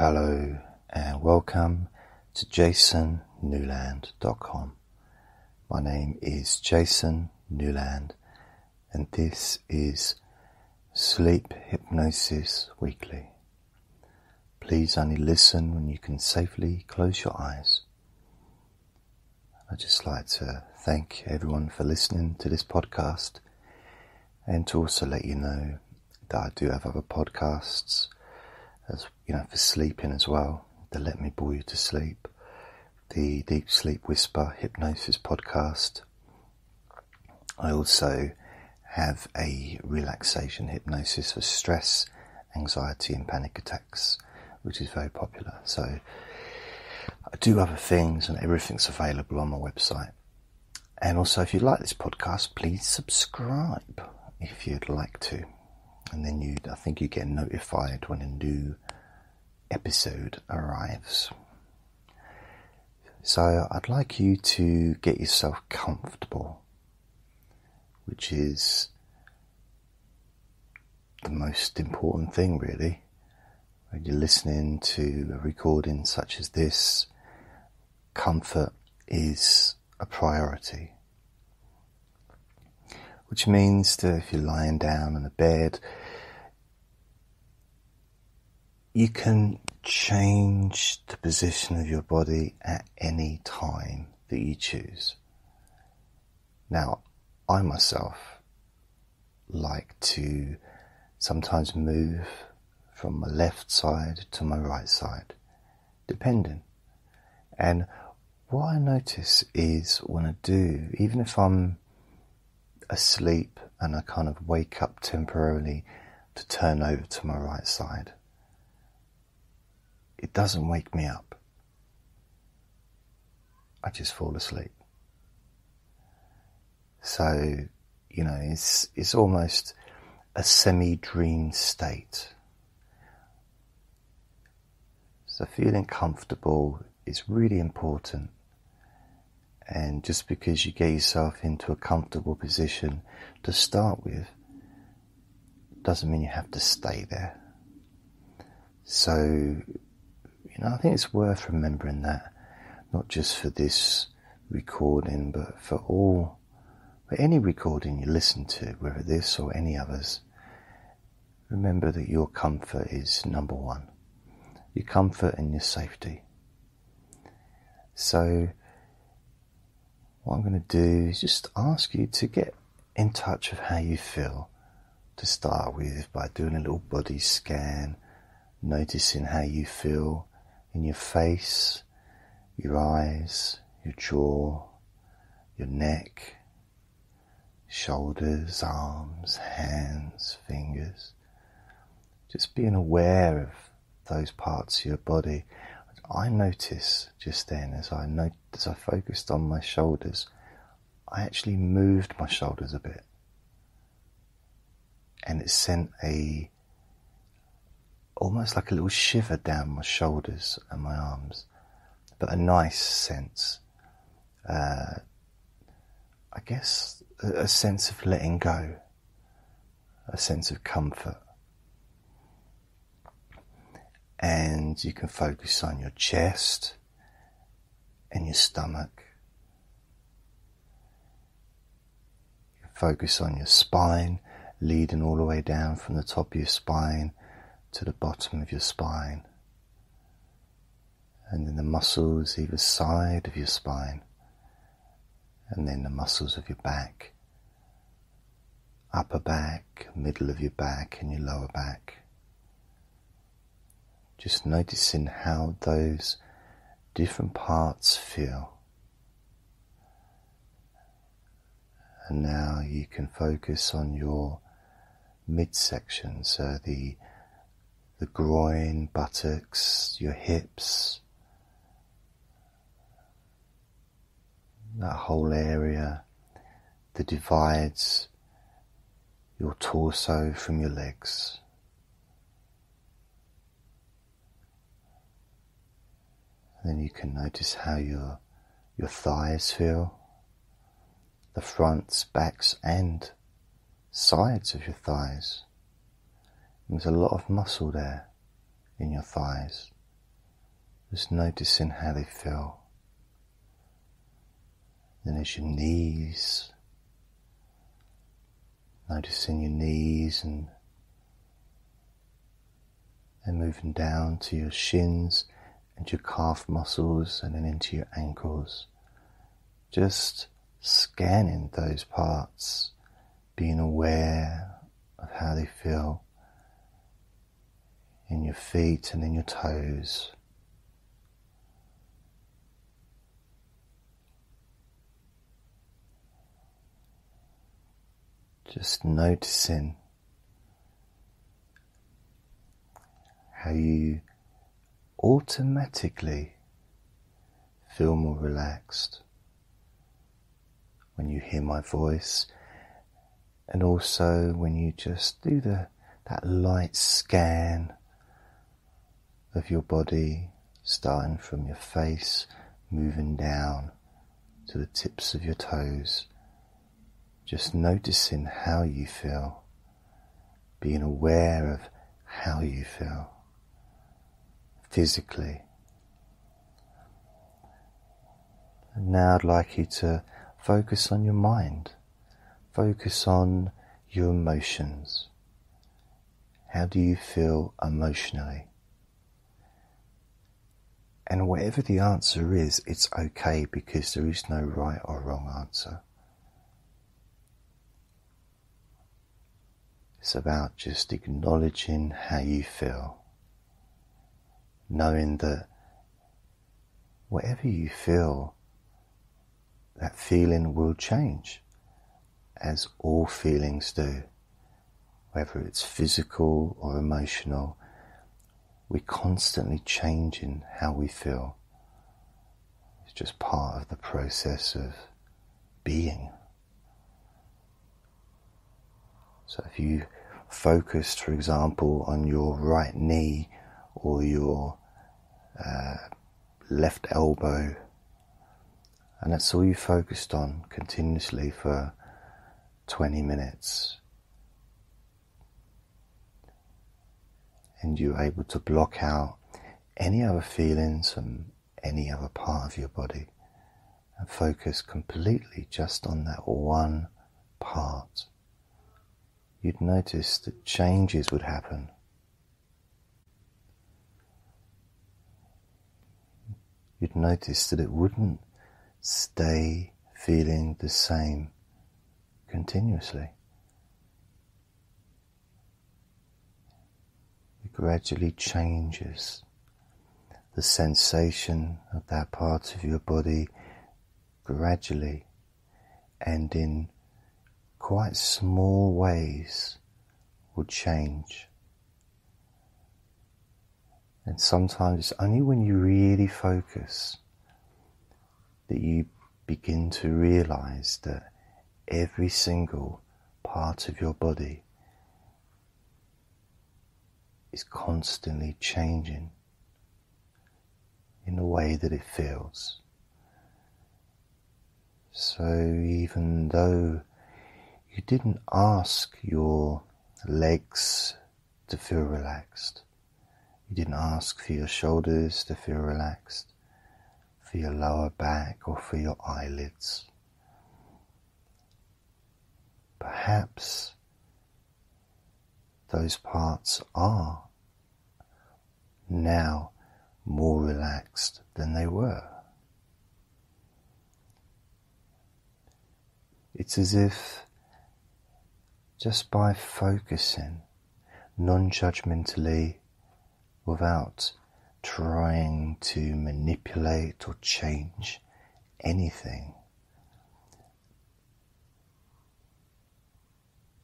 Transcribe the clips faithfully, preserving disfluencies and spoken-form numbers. Hello and welcome to Jason Newland dot com. My name is Jason Newland and this is Sleep Hypnosis Weekly. Please only listen when you can safely close your eyes. I'd just like to thank everyone for listening to this podcast and to also let you know that I do have other podcasts, as you know, for sleeping as well. The Let Me Bore You to Sleep, the Deep Sleep Whisper Hypnosis Podcast. I also have a relaxation hypnosis for stress, anxiety and panic attacks, which is very popular. So I do other things and everything's available on my website. And also, if you like this podcast, please subscribe if you'd like to. And then you, I think you get notified when a new episode arrives. So I'd like you to get yourself comfortable, which is the most important thing really. When you're listening to a recording such as this, comfort is a priority. Which means that if you're lying down in a bed, you can change the position of your body at any time that you choose. Now, I myself like to sometimes move from my left side to my right side, depending. And what I notice is when I do, even if I'm asleep and I kind of wake up temporarily to turn over to my right side, it doesn't wake me up. I just fall asleep. So, you know, it's it's almost a semi-dream state. So feeling comfortable is really important. And just because you get yourself into a comfortable position to start with, doesn't mean you have to stay there. So, you know, I think it's worth remembering that, not just for this recording, but for all, for any recording you listen to, whether this or any others. Remember that your comfort is number one. Your comfort and your safety. So, what I'm going to do is just ask you to get in touch with how you feel to start with by doing a little body scan, noticing how you feel in your face, your eyes, your jaw, your neck, shoulders, arms, hands, fingers. Just being aware of those parts of your body. I noticed just then, as I noticed, as I focused on my shoulders, I actually moved my shoulders a bit, and it sent a almost like a little shiver down my shoulders and my arms, but a nice sense, uh, I guess, a, a sense of letting go, a sense of comfort. And you can focus on your chest and your stomach. You can focus on your spine, leading all the way down from the top of your spine to the bottom of your spine. And then the muscles either side of your spine. And then the muscles of your back. Upper back, middle of your back and your lower back. Just noticing how those different parts feel. And now you can focus on your midsection, so the, the groin, buttocks, your hips, that whole area, that divides your torso from your legs. Then you can notice how your your thighs feel, the fronts, backs and sides of your thighs. There's a lot of muscle there in your thighs, Just noticing how they feel. Then it's your knees. Noticing your knees and and moving down to your shins and your calf muscles and then into your ankles. Just scanning those parts, being aware of how they feel in your feet and in your toes. Just noticing how you automatically feel more relaxed when you hear my voice, and also when you just do the that light scan of your body, starting from your face, moving down to the tips of your toes. Just noticing how you feel, being aware of how you feel physically. And now I'd like you to focus on your mind, focus on your emotions. How do you feel emotionally? And whatever the answer is, it's okay, because there is no right or wrong answer. It's about just acknowledging how you feel, knowing that whatever you feel, that feeling will change, as all feelings do, whether it's physical or emotional. We're constantly changing how we feel. It's just part of the process of being. So if you focused, for example, on your right knee or your uh, left elbow, and that's all you focused on continuously for twenty minutes, and you're able to block out any other feelings from any other part of your body and focus completely just on that one part, you'd notice that changes would happen. You'd notice that it wouldn't stay feeling the same continuously. It gradually changes. The sensation of that part of your body gradually, and in quite small ways, will change. And sometimes it's only when you really focus that you begin to realize that every single part of your body is constantly changing in the way that it feels. So even though you didn't ask your legs to feel relaxed, you didn't ask for your shoulders to feel relaxed, for your lower back or for your eyelids, perhaps those parts are now more relaxed than they were. It's as if just by focusing non-judgmentally, without trying to manipulate or change anything,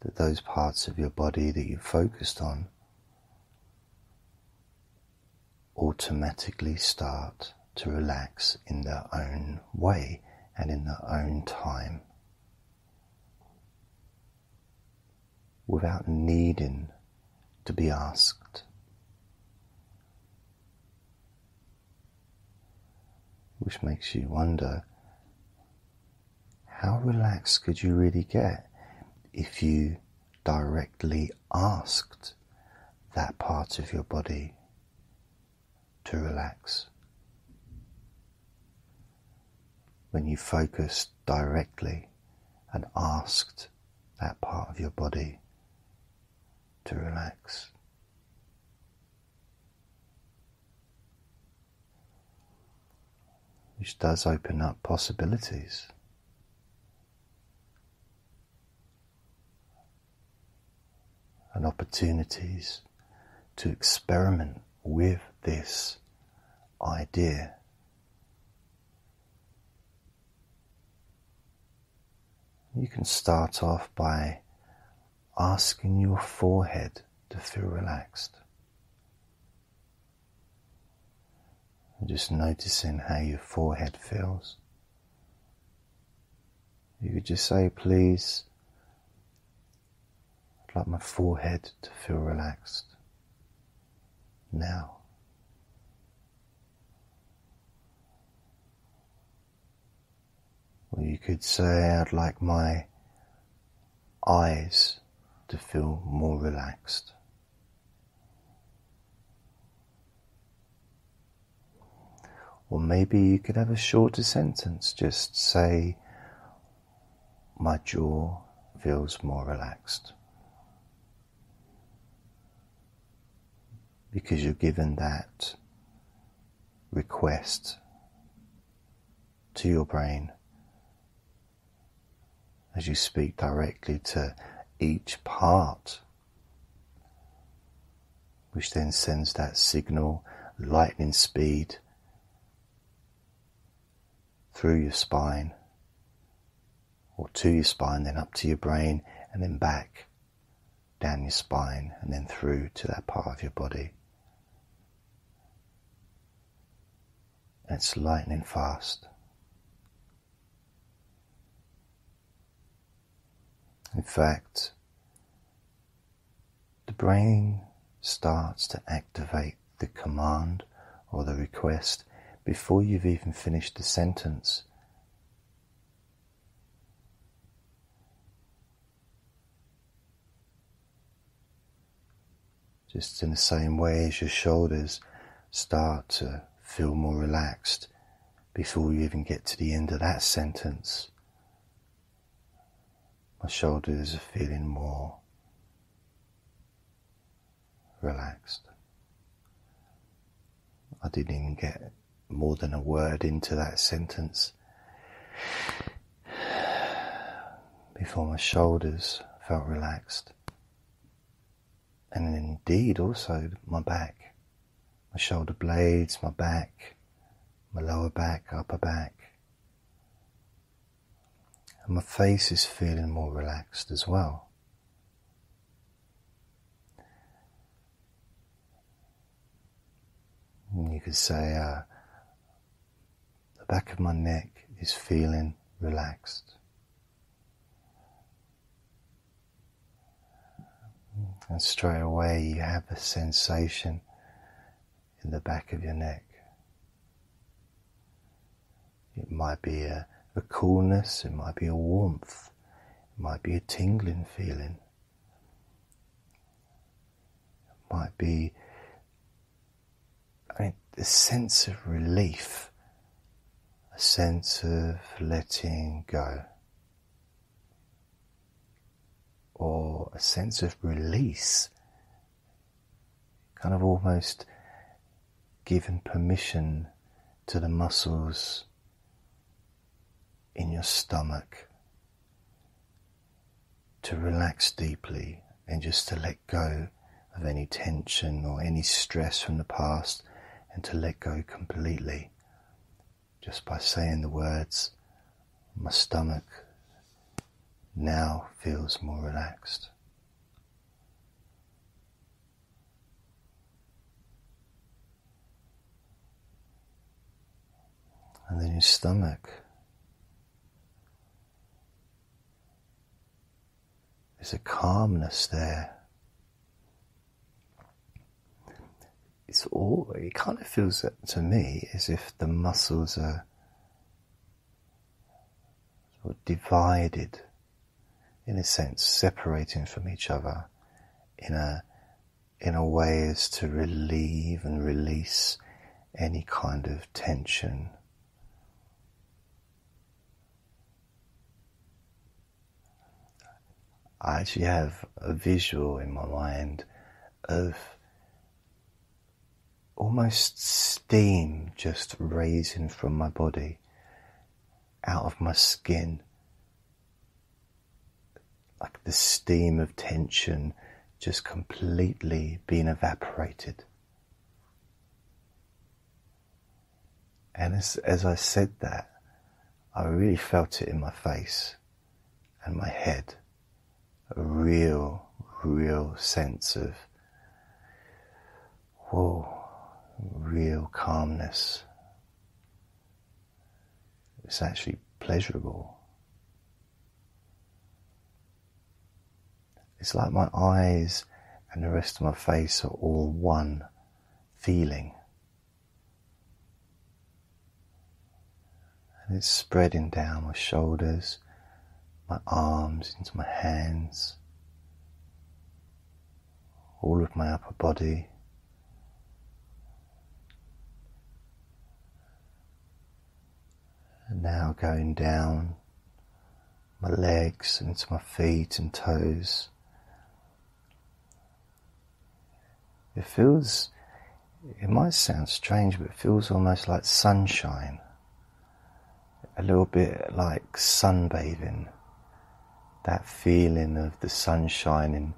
that those parts of your body that you focused on automatically start to relax in their own way and in their own time, without needing to be asked, which makes you wonder, how relaxed could you really get if you directly asked that part of your body to relax when you focused directly and asked that part of your body to relax. Which does open up possibilities. And opportunities to experiment with this idea. You can start off by asking your forehead to feel relaxed. And just noticing how your forehead feels. You could just say, please, I'd like my forehead to feel relaxed now. Or you could say, I'd like my eyes to feel more relaxed. Or maybe you could have a shorter sentence, just say, my jaw feels more relaxed. Because you're given that request to your brain as you speak directly to each part, which then sends that signal lightning speed through your spine, or to your spine, then up to your brain, and then back down your spine, and then through to that part of your body. And it's lightning fast. In fact, the brain starts to activate the command or the request before you've even finished the sentence. Just in the same way as your shoulders start to feel more relaxed before you even get to the end of that sentence. My shoulders are feeling more relaxed. I didn't even get more than a word into that sentence before my shoulders felt relaxed. And indeed also my back, my shoulder blades, my back, my lower back, upper back. And my face is feeling more relaxed as well. And you could say uh, the back of my neck is feeling relaxed. And straight away you have a sensation in the back of your neck. It might be a A coolness, it might be a warmth, it might be a tingling feeling, it might be I mean, a sense of relief, a sense of letting go, or a sense of release, kind of almost giving permission to the muscles in your stomach to relax deeply and just to let go of any tension or any stress from the past, and to let go completely just by saying the words, my stomach now feels more relaxed. And then your stomach . There's a calmness there. It's all, it kind of feels to me as if the muscles are sort of divided, in a sense, separating from each other in a, in a way as to relieve and release any kind of tension I actually have a visual in my mind of almost steam just raising from my body, out of my skin, like the steam of tension just completely being evaporated. And as, as I said that, I really felt it in my face and my head. A real, real sense of, whoa, real calmness. It's actually pleasurable. It's like my eyes and the rest of my face are all one feeling. And it's spreading down my shoulders, my arms, into my hands, all of my upper body. And now going down my legs and into my feet and toes. It feels, it might sound strange, but it feels almost like sunshine. A little bit like sunbathing. That feeling of the sun shining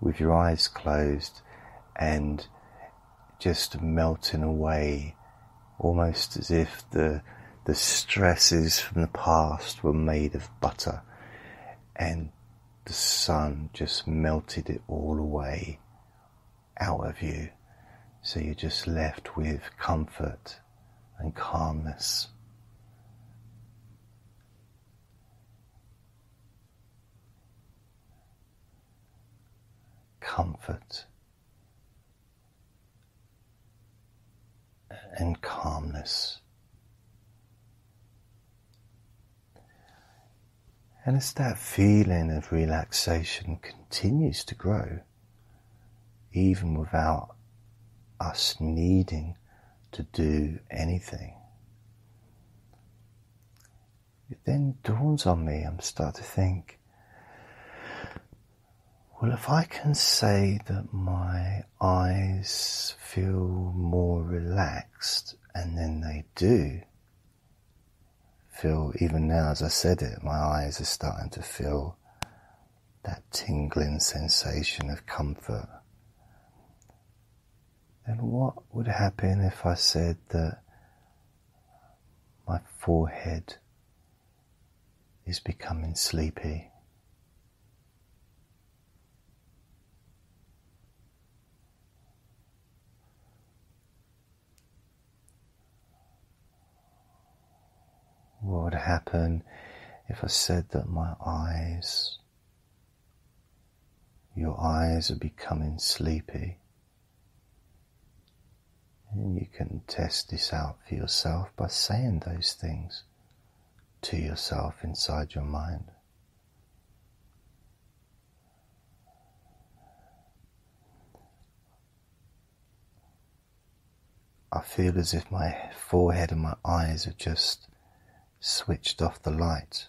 with your eyes closed and just melting away, almost as if the the stresses from the past were made of butter and the sun just melted it all away out of you, so you're just left with comfort and calmness. Comfort and calmness. And as that feeling of relaxation continues to grow, even without us needing to do anything, it then dawns on me, I'm starting to think, well, if I can say that my eyes feel more relaxed, and then they do feel, even now as I said it, my eyes are starting to feel that tingling sensation of comfort. Then what would happen if I said that my forehead is becoming sleepy? What would happen if I said that my eyes, your eyes are becoming sleepy? And you can test this out for yourself by saying those things to yourself inside your mind. I feel as if my forehead and my eyes are just switched off the light.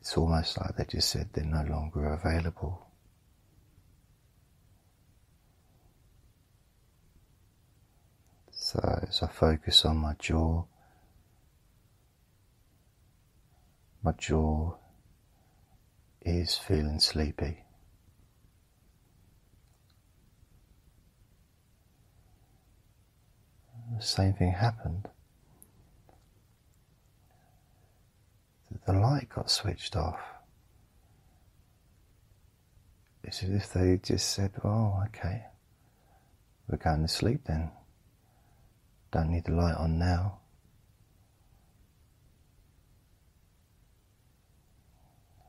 It's almost like they just said they're no longer available. So as I focus on my jaw, my jaw is feeling sleepy. The same thing happened. The light got switched off. It's as if they just said, oh, okay, we're going to sleep then. Don't need the light on now.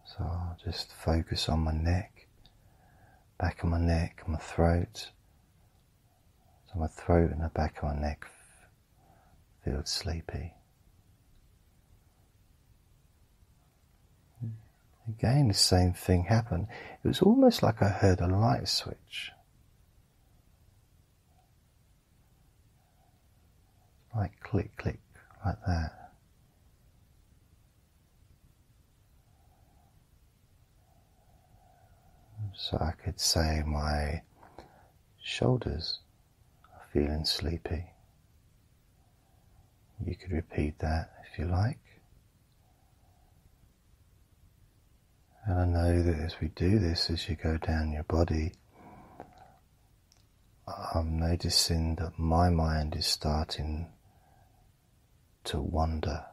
So I'll just focus on my neck, back of my neck, my throat. So my throat and the back of my neck feels sleepy. Again, the same thing happened. It was almost like I heard a light switch. Like click, click, like that. So I could say my shoulders are feeling sleepy. You could repeat that if you like. And I know that as we do this, as you go down your body, I'm noticing that my mind is starting to wander.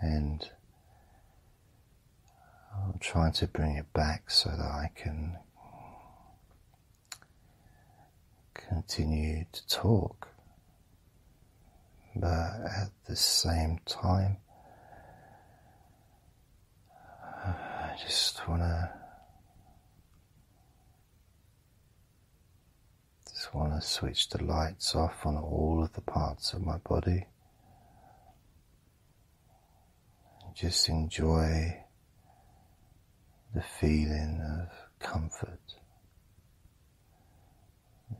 And I'm trying to bring it back so that I can continue to talk. But at the same time, I just want to just want to switch the lights off on all of the parts of my body. Just enjoy the feeling of comfort.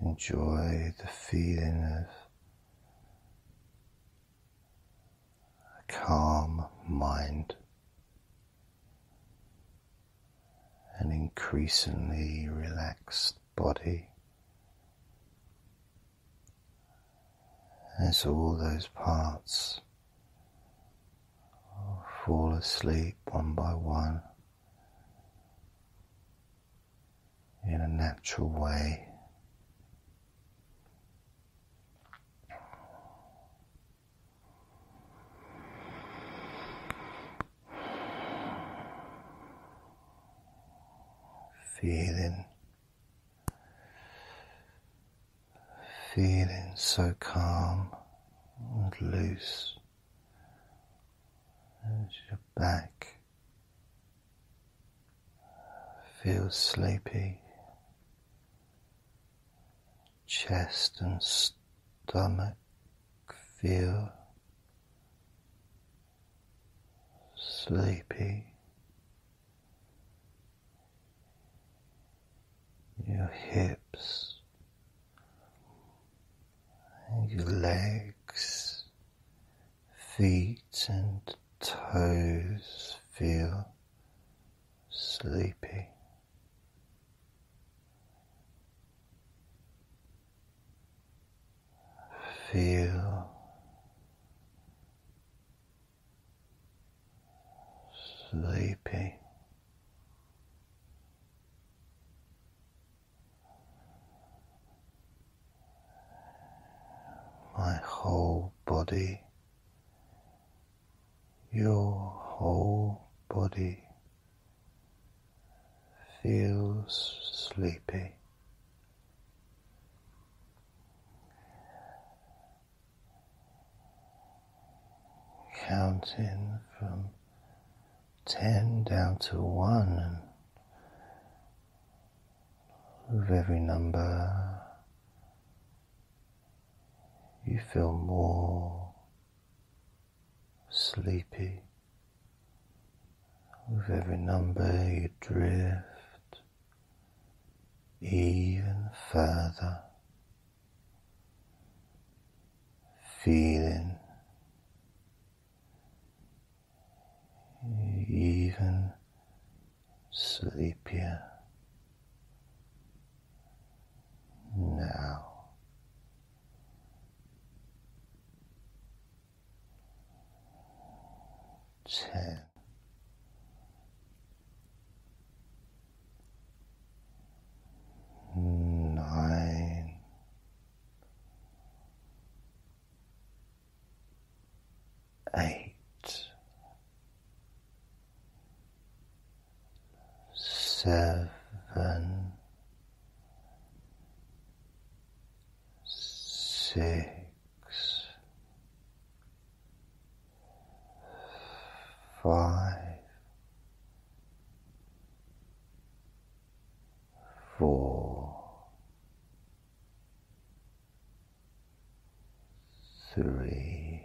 Enjoy the feeling of a calm mind. An increasingly relaxed body. As all those parts fall asleep one by one in a natural way. Feeling, feeling so calm and loose. As your back feels sleepy, chest and stomach feel sleepy, your hips and your legs, feet and toes feel sleepy. Feel sleepy. My whole body. Your whole body feels sleepy. Counting from ten down to one, and with every number you feel more sleepy. With every number you drift even further, feeling even sleepier now. Ten, nine, eight, seven, six, five, four, three,